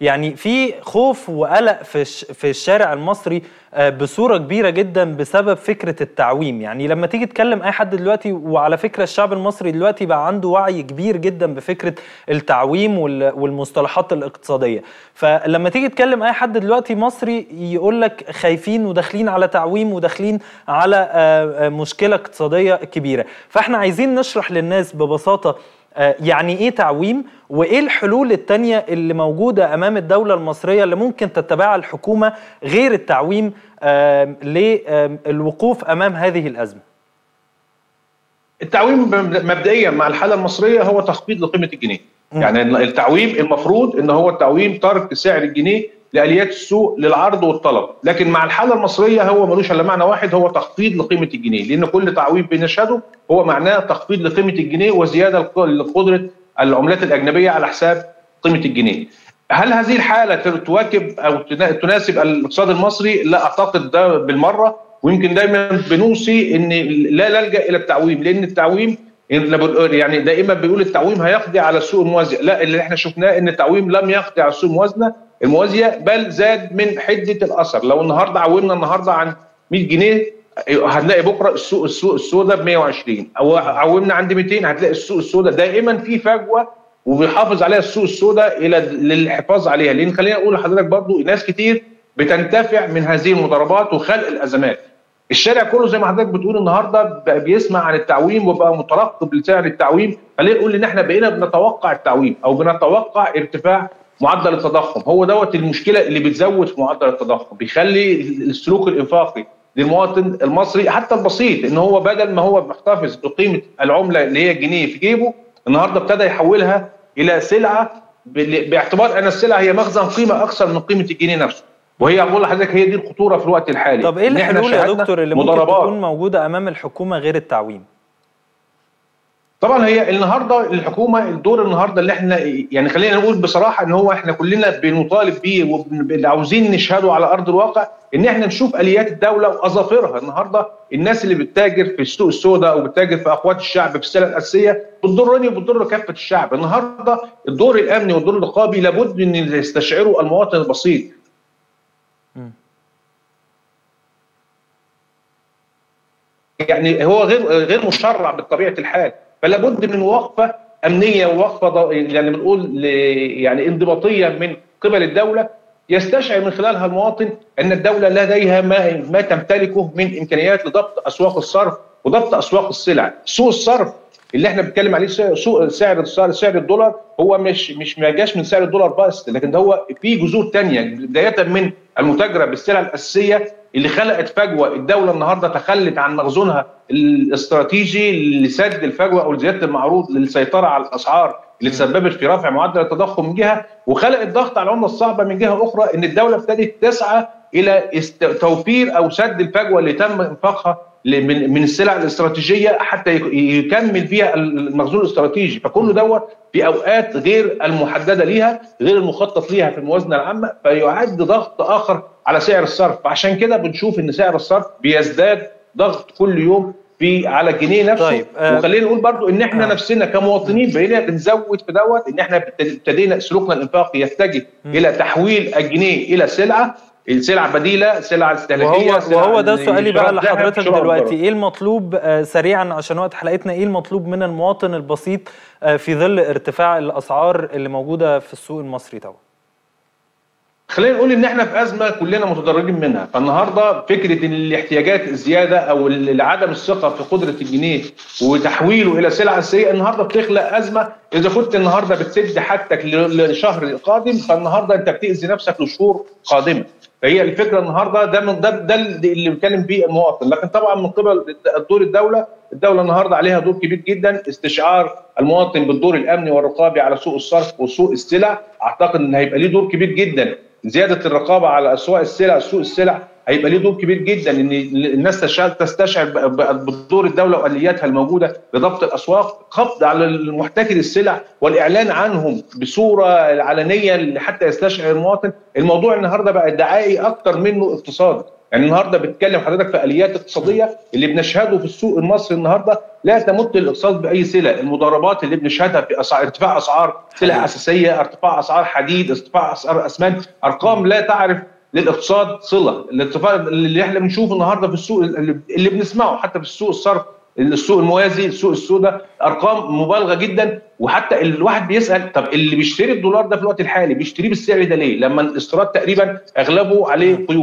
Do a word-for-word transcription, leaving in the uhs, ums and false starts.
يعني في خوف وقلق في في الشارع المصري بصوره كبيره جدا بسبب فكره التعويم. يعني لما تيجي تكلم اي حد دلوقتي، وعلى فكره الشعب المصري دلوقتي بقى عنده وعي كبير جدا بفكره التعويم والمصطلحات الاقتصاديه، فلما تيجي تكلم اي حد دلوقتي مصري يقول لك خايفين وداخلين على تعويم وداخلين على مشكله اقتصاديه كبيره. فاحنا عايزين نشرح للناس ببساطه يعني ايه تعويم، وايه الحلول التانية اللي موجودة امام الدولة المصرية اللي ممكن تتبعها الحكومة غير التعويم للوقوف امام هذه الازمة. التعويم مبدئيا مع الحالة المصرية هو تخفيض لقيمة الجنيه. م. يعني التعويم المفروض ان هو التعويم ترك سعر الجنيه لآليات السوق للعرض والطلب، لكن مع الحالة المصرية هو ملوش الا معنى واحد، هو تخفيض لقيمة الجنيه، لأن كل تعويم بنشهده هو معناه تخفيض لقيمة الجنيه وزيادة لقدرة العملات الأجنبية على حساب قيمة الجنيه. هل هذه الحالة تواكب أو تناسب الاقتصاد المصري؟ لا أعتقد ده بالمرة، ويمكن دايما بنوصي إن لا نلجأ إلى التعويم، لأن التعويم يعني دائما بيقول التعويم هيقضي على السوق الموازية، لا، اللي احنا شفناه إن التعويم لم يقضي على السوق الموازنة الموازيه بل زاد من حده الاثر. لو النهارده عومنا النهارده عن مية جنيه هنلاقي بكره السوق السوق السوداء ب مية وعشرين، او عومنا عند ميتين هتلاقي السوق السوداء. دائما في فجوه وبيحافظ عليها السوق السوداء الى للحفاظ عليها، لان خلينا اقول لحضرتك برضو ناس كتير بتنتفع من هذه المضاربات وخلق الازمات. الشارع كله زي ما حضرتك بتقول النهارده بقى بيسمع عن التعويم وبقى مترقب لسعر التعويم، خلينا نقول ان احنا بقينا بنتوقع التعويم او بنتوقع ارتفاع معدل التضخم. هو دوت المشكله اللي بتزود في معدل التضخم، بيخلي السلوك الانفاقي للمواطن المصري حتى البسيط ان هو بدل ما هو محتفظ بقيمه العمله اللي هي الجنيه في جيبه، النهارده ابتدى يحولها الى سلعه باعتبار ان السلعه هي مخزن قيمه اكثر من قيمه الجنيه نفسه، وهي بقول لحضرتك هي دي الخطوره في الوقت الحالي. طب ايه الحلول يا دكتور اللي ممكن تكون موجوده امام الحكومه غير التعويم؟ طبعا هي النهارده الحكومه الدور النهارده اللي احنا يعني خلينا نقول بصراحه ان هو احنا كلنا بنطالب بيه وعاوزين نشهده على ارض الواقع، ان احنا نشوف اليات الدوله واظافرها. النهارده الناس اللي بتتاجر في السوق السوداء وبتتاجر في اقوات الشعب في السلع الاساسيه بتضرني وبتضر كافه الشعب. النهارده الدور الامني والدور الرقابي لابد ان يستشعره المواطن البسيط. م. يعني هو غير غير مشرع بطبيعه الحال، فلا بد من وقفه امنيه ووقفه يعني بنقول يعني انضباطيه من قبل الدوله يستشعر من خلالها المواطن ان الدوله لديها ما ما تمتلكه من امكانيات لضبط اسواق الصرف وضبط اسواق السلع. سوق الصرف اللي احنا بنتكلم عليه سوق سعر سعر الدولار هو مش مش ما جاش من سعر الدولار بس، لكن ده هو في جذور ثانيه بدايه من المتاجره بالسلع الاساسيه اللي خلقت فجوه. الدوله النهارده تخلت عن مخزونها الاستراتيجي لسد الفجوه او زياده المعروض للسيطره على الاسعار اللي تسببت في رفع معدل التضخم من جهه، وخلقت ضغط على العمله الصعبه من جهه اخرى. ان الدوله ابتدت تسعى الى توفير او سد الفجوه اللي تم انفاقها من السلع الاستراتيجيه حتى يكمل فيها المخزون الاستراتيجي. فكل دوت في اوقات غير المحدده ليها غير المخطط ليها في الموازنه العامه، فيعد ضغط اخر على سعر الصرف. عشان كده بنشوف ان سعر الصرف بيزداد ضغط كل يوم في على الجنيه نفسه. طيب. آه. وخلينا نقول برضو ان احنا آه. نفسنا كمواطنين بقينا بنزود في دوت، ان احنا ابتدينا سلوكنا الانفاقي يتجه الى تحويل الجنيه الى سلعه السلع بديله، سلع استهلاكيه. وهو, وهو ده سؤالي بقى لحضرتك دلوقتي، ايه المطلوب سريعا عشان وقت حلقتنا، ايه المطلوب من المواطن البسيط في ظل ارتفاع الاسعار اللي موجوده في السوق المصري طبعا؟ خلينا نقول ان احنا في ازمه كلنا متضررين منها، فالنهارده فكره الاحتياجات الزياده او عدم الثقه في قدره الجنيه وتحويله الى سلعه اساسيه النهارده بتخلق ازمه. اذا كنت النهارده بتسد حاجتك لشهر قادم، فالنهارده انت بتاذي نفسك لشهور قادمه. فهي الفكره النهارده ده من ده, ده اللي بيتكلم بيه المواطن، لكن طبعا من قبل دور الدوله، الدوله النهارده عليها دور كبير جدا استشعار المواطن بالدور الامني والرقابي على سوق الصرف وسوق السلع. اعتقد ان هيبقى ليه دور كبير جدا زياده الرقابه على اسواق السلع، سوق السلع هيبقى ليه دور كبير جدا ان الناس تستشعر بدور الدوله والياتها الموجوده لضبط الاسواق، قبض على المحتكر السلع والاعلان عنهم بصوره علنيه حتى يستشعر المواطن. الموضوع النهارده بقى دعائي اكتر منه اقتصادي. يعني النهارده بتكلم حضرتك في اليات اقتصاديه اللي بنشهده في السوق المصري النهارده لا تمت الاقتصاد باي سله، المضاربات اللي بنشهدها في أسعار، ارتفاع اسعار سلع اساسيه، ارتفاع اسعار حديد، ارتفاع اسعار اسمنت، ارقام لا تعرف للاقتصاد صله، الارتفاع اللي احنا بنشوفه النهارده في السوق اللي بنسمعه حتى في السوق الصرف، السوق الموازي، السوق السوداء، ارقام مبالغه جدا. وحتى الواحد بيسال طب اللي بيشتري الدولار ده في الوقت الحالي بيشتريه بالسعر ده ليه؟ لما الاستيراد تقريبا اغلبه عليه قيود،